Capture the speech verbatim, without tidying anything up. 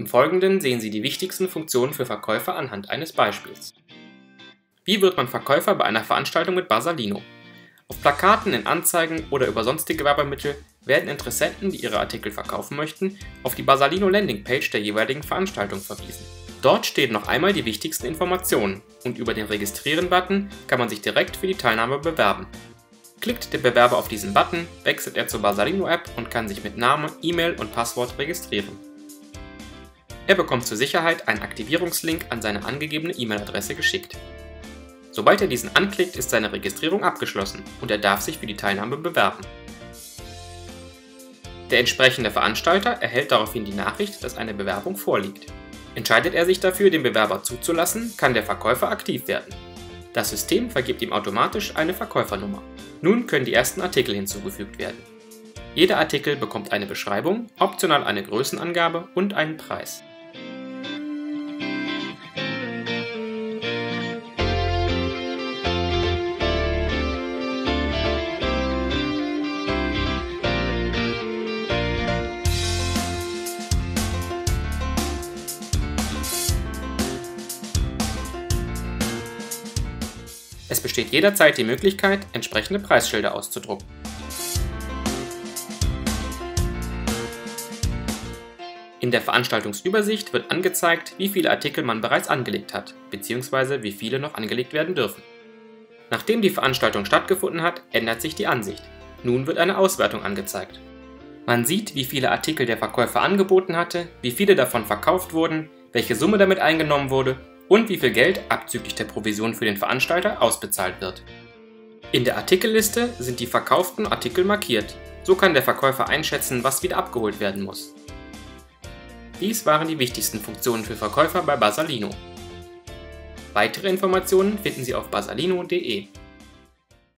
Im Folgenden sehen Sie die wichtigsten Funktionen für Verkäufer anhand eines Beispiels. Wie wird man Verkäufer bei einer Veranstaltung mit Basarlino? Auf Plakaten, in Anzeigen oder über sonstige Werbemittel werden Interessenten, die ihre Artikel verkaufen möchten, auf die Basarlino-Landingpage der jeweiligen Veranstaltung verwiesen. Dort stehen noch einmal die wichtigsten Informationen und über den Registrieren-Button kann man sich direkt für die Teilnahme bewerben. Klickt der Bewerber auf diesen Button, wechselt er zur Basarlino-App und kann sich mit Name, E-Mail und Passwort registrieren. Er bekommt zur Sicherheit einen Aktivierungslink an seine angegebene E-Mail-Adresse geschickt. Sobald er diesen anklickt, ist seine Registrierung abgeschlossen und er darf sich für die Teilnahme bewerben. Der entsprechende Veranstalter erhält daraufhin die Nachricht, dass eine Bewerbung vorliegt. Entscheidet er sich dafür, den Bewerber zuzulassen, kann der Verkäufer aktiv werden. Das System vergibt ihm automatisch eine Verkäufernummer. Nun können die ersten Artikel hinzugefügt werden. Jeder Artikel bekommt eine Beschreibung, optional eine Größenangabe und einen Preis. Es besteht jederzeit die Möglichkeit, entsprechende Preisschilder auszudrucken. In der Veranstaltungsübersicht wird angezeigt, wie viele Artikel man bereits angelegt hat, bzw. wie viele noch angelegt werden dürfen. Nachdem die Veranstaltung stattgefunden hat, ändert sich die Ansicht. Nun wird eine Auswertung angezeigt. Man sieht, wie viele Artikel der Verkäufer angeboten hatte, wie viele davon verkauft wurden, welche Summe damit eingenommen wurde und wie viel Geld abzüglich der Provision für den Veranstalter ausbezahlt wird. In der Artikelliste sind die verkauften Artikel markiert. So kann der Verkäufer einschätzen, was wieder abgeholt werden muss. Dies waren die wichtigsten Funktionen für Verkäufer bei Basarlino. Weitere Informationen finden Sie auf basarlino punkt de.